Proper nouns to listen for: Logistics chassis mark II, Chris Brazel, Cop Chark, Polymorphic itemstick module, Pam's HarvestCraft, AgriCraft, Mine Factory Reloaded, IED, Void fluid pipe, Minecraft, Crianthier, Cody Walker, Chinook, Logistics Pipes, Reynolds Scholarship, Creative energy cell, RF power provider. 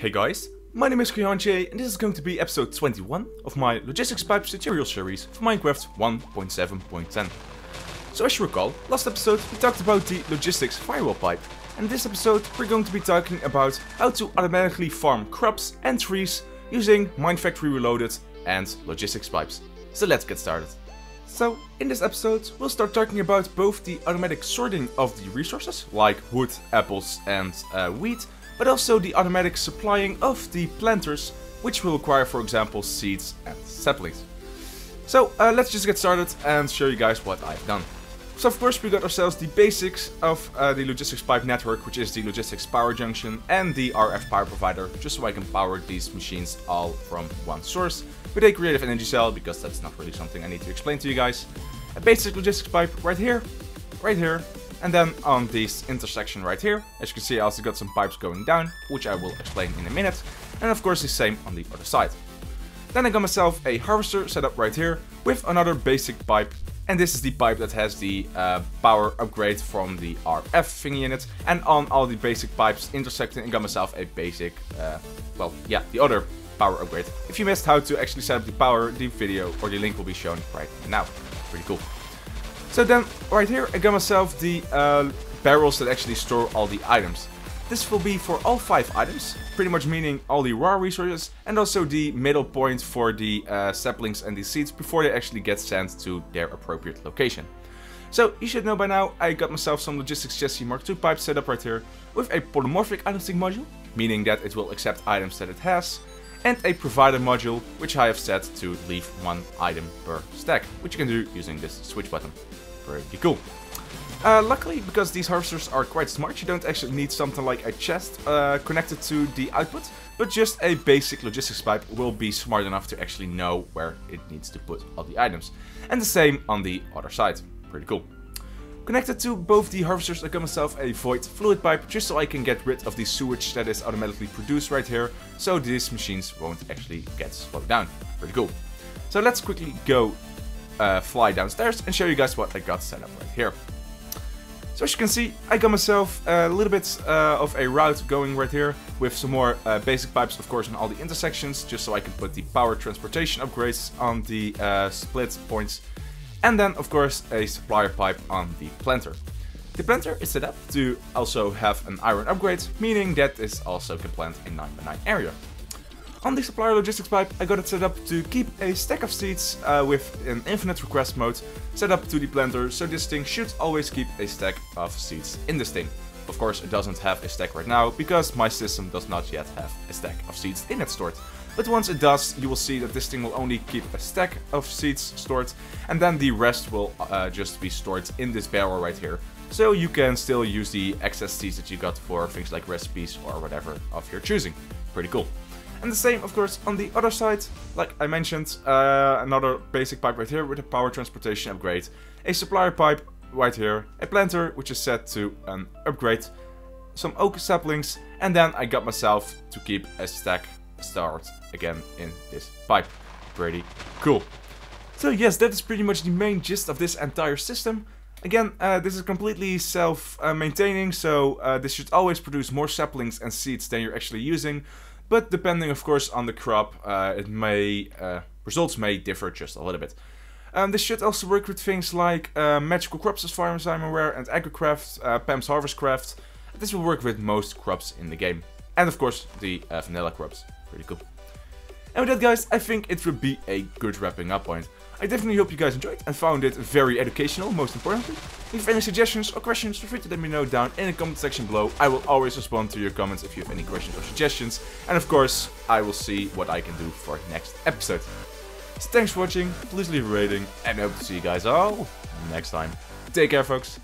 Hey guys, my name is Crianthier and this is going to be episode 21 of my Logistics Pipes tutorial series for Minecraft 1.7.10. So as you recall, last episode we talked about the logistics firewall pipe, and in this episode we're going to be talking about how to automatically farm crops and trees using Mine Factory Reloaded and logistics pipes. So let's get started. So in this episode we'll start talking about both the automatic sorting of the resources like wood, apples and wheat, but also the automatic supplying of the planters, which will require for example seeds and saplings. So let's just get started and show you guys what I've done. So of course we got ourselves the basics of the logistics pipe network, which is the logistics power junction and the RF power provider, just so I can power these machines all from one source with a creative energy cell, because that's not really something I need to explain to you guys. A basic logistics pipe right here, and then on this intersection right here. As you can see, I also got some pipes going down, which I will explain in a minute, and of course the same on the other side. Then I got myself a harvester set up right here with another basic pipe. And this is the pipe that has the power upgrade from the RF thingy in it. And on all the basic pipes intersecting, I got myself a basic, the other power upgrade. If you missed how to actually set up the power, the video or the link will be shown right now. Pretty cool. So then right here, I got myself the barrels that actually store all the items. This will be for all 5 items, pretty much meaning all the raw resources and also the middle point for the saplings and the seeds before they actually get sent to their appropriate location. So you should know by now, I got myself some logistics chassis Mark II pipes set up right here with a polymorphic itemstick module, meaning that it will accept items that it has, and a provider module, which I have set to leave 1 item per stack, which you can do using this switch button. Pretty cool. Luckily, because these harvesters are quite smart, you don't actually need something like a chest connected to the output, but just a basic logistics pipe will be smart enough to actually know where it needs to put all the items. And the same on the other side. Pretty cool. Connected to both the harvesters, I got myself a void fluid pipe, just so I can get rid of the sewage that is automatically produced right here, so these machines won't actually get slowed down. Pretty cool. So let's quickly go fly downstairs and show you guys what I got set up right here. So as you can see, I got myself a little bit of a route going right here with some more basic pipes, of course, on all the intersections, just so I can put the power transportation upgrades on the split points. And then, of course, a supplier pipe on the planter. The planter is set up to also have an iron upgrade, meaning that this also can plant a 9x9 area. On the supplier logistics pipe, I got it set up to keep a stack of seeds with an infinite request mode set up to the planter, so this thing should always keep a stack of seeds in this thing. Of course, it doesn't have a stack right now, because my system does not yet have a stack of seeds in it stored. But once it does, you will see that this thing will only keep a stack of seeds stored, and then the rest will just be stored in this barrel right here. So you can still use the excess seeds that you got for things like recipes or whatever of your choosing. Pretty cool. And the same, of course, on the other side, like I mentioned, another basic pipe right here with a power transportation upgrade, a supplier pipe right here, a planter which is set to an upgrade, some oak saplings, and then I got myself to keep a stack stored again in this pipe. Pretty cool. So yes, that is pretty much the main gist of this entire system. Again, this is completely self-maintaining, so this should always produce more saplings and seeds than you're actually using. But depending, of course, on the crop, results may differ just a little bit. This should also work with things like magical crops, as far as I'm aware, and AgriCraft, Pam's HarvestCraft. This will work with most crops in the game. And, of course, the vanilla crops. Pretty cool. And with that, guys, I think it would be a good wrapping up point. I definitely hope you guys enjoyed and found it very educational, most importantly. If you have any suggestions or questions, feel free to let me know down in the comment section below. I will always respond to your comments if you have any questions or suggestions. And of course, I will see what I can do for next episode. So thanks for watching, please leave a rating, and I hope to see you guys all next time. Take care, folks.